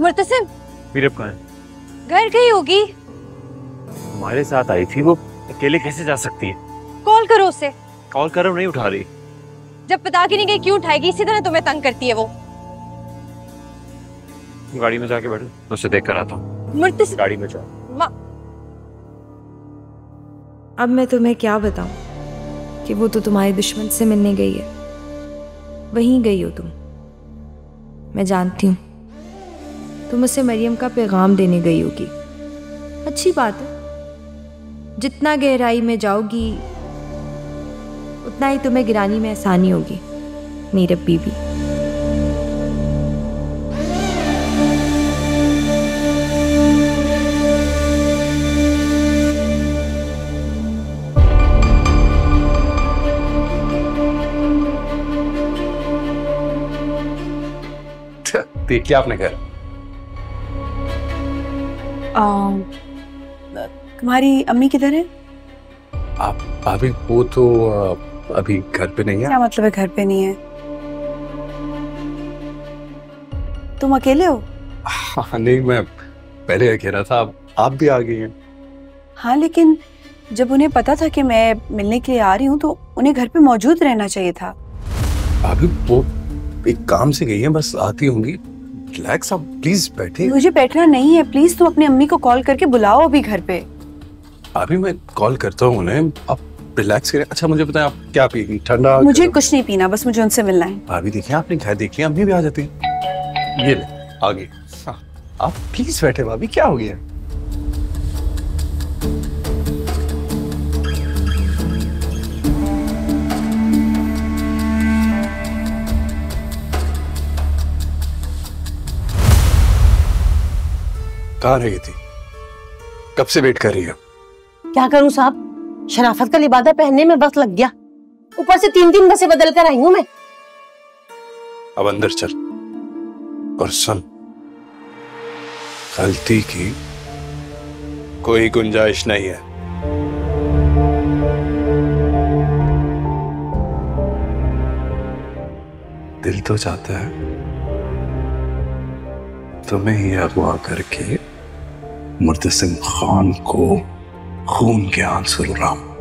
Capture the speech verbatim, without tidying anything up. मुर्तसिम, मीरब कहाँ है? घर गई होगी। हमारे साथ आई थी, वो अकेले कैसे जा सकती है? कॉल करो उसे। कॉल करो, नहीं उठा रही। जब पता की नहीं गई क्यों उठाएगी? इसी तरह तुम्हें तंग करती है वो। गाड़ी में जाके बैठो, उसे देख कर आता हूँ। मुर्तसिम, गाड़ी में जाओ। अब मैं तुम्हें क्या बताऊं कि वो तो तुम्हारे दुश्मन से मिलने गई है, वहीं गई हो तुम। मैं जानती हूँ तुम उसे मरियम का पैगाम देने गई होगी। अच्छी बात है, जितना गहराई में जाओगी उतना ही तुम्हें गिरानी में आसानी होगी मीरब बीबी। देख लिया आपने घर? तुम्हारी अम्मी किधर है? आप भाभी, वो तो अभी घर पे नहीं है। क्या मतलब है घर पे नहीं है? तुम अकेले हो? हाँ, नहीं मैं पहले अकेला था, आप, आप भी आ गई हैं। हाँ, लेकिन जब उन्हें पता था कि मैं मिलने के लिए आ रही हूँ तो उन्हें घर पे मौजूद रहना चाहिए था। भाभी वो एक काम से गई है, बस आती होंगी। रिलैक्स, आप प्लीज बैठे। मुझे बैठना नहीं है, प्लीज तुम अपनी अम्मी को कॉल करके बुलाओ अभी घर पे। अभी मैं कॉल करता हूँ उन्हें, आप रिलैक्स करें। अच्छा मुझे बताएं, आप क्या पीएंगी? ठंडा? मुझे कुछ नहीं पीना, बस मुझे उनसे मिलना है। भाभी देखिए, आपने घर देख लिया, अम्मी भी आ जाती है। ये ले आगे। हाँ, आप प्लीज बैठे भाभी, क्या हो गया? कहाँ रही थी? कब से वेट कर रही हो? क्या करूं साहब, शराफत का लिबादा पहनने में वक्त लग गया, ऊपर से तीन तीन बसे बदल कर आई हूं मैं। अब अंदर चल और सुन, गलती की कोई गुंजाइश नहीं है। दिल तो चाहता है तुम्हें ही अगवा करके मुर्तसिम खान को खून के आंसू रुलाऊं।